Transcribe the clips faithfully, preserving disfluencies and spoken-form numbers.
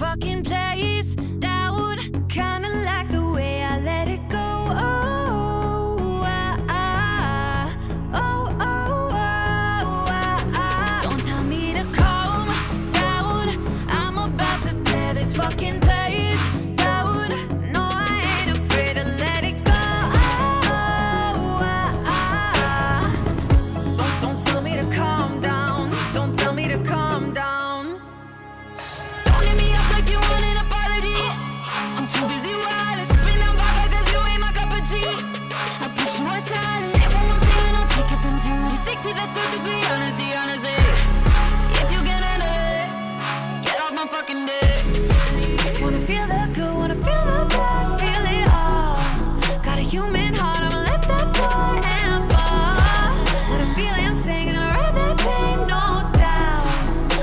Fucking place down, kinda like the way I let it go. Oh, ah, ah. Oh, oh, ah, ah, ah. Don't tell me to calm down. I'm about to tear this fucking place down. No, I ain't afraid to let it go. Oh, ah, ah. Don't, don't tell me to calm down. Don't tell me to calm down. You want an apology? I'm too busy wildin', sippin' on vodka 'cause you ain't my cup of tea. I put you on silent. Say one more thing and I'll take it from zero to sixty. That's good to be honesty, honestly. If you get in it, get off my fucking dick. Wanna feel the good, wanna feel the bad, feel it all. Got a human heart, I'ma let that boy and fall. What I'm feeling, singing around that pain, no doubt.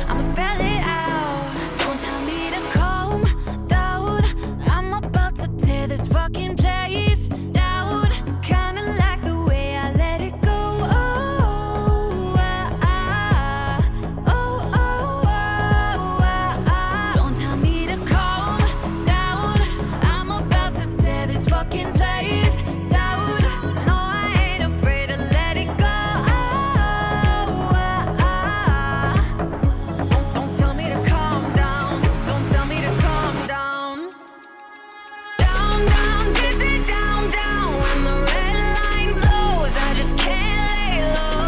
I'ma spell it out. Fucking place down, kinda like the way I let it go. Oh, ah, ah. Oh, oh, oh, ah, ah. Don't tell me to calm down. I'm about to tear this fucking place down. No, I ain't afraid to let it go. Oh, ah, ah. Don't, don't tell me to calm down. Don't tell me to calm down. Down, get it down, down. When the red line blows, I just can't lay low.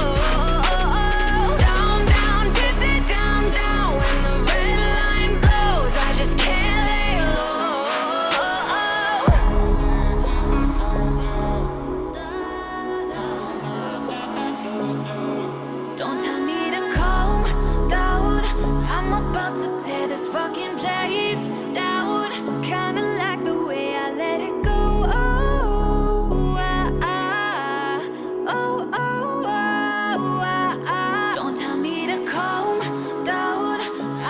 Down, down, get it down, down. When the red line blows, I just can't lay low. Don't tell me to calm down. I'm about to tear this fucking place down. Kinda like the way let it go. Oh, ah, ah. Oh, oh, ah, ah, ah. Don't tell me to calm down.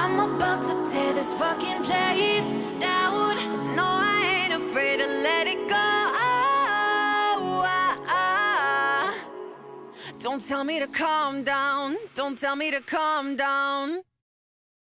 I'm about to tear this fucking place down. No, I ain't afraid to let it go. Oh, ah, ah. Don't tell me to calm down. Don't tell me to calm down.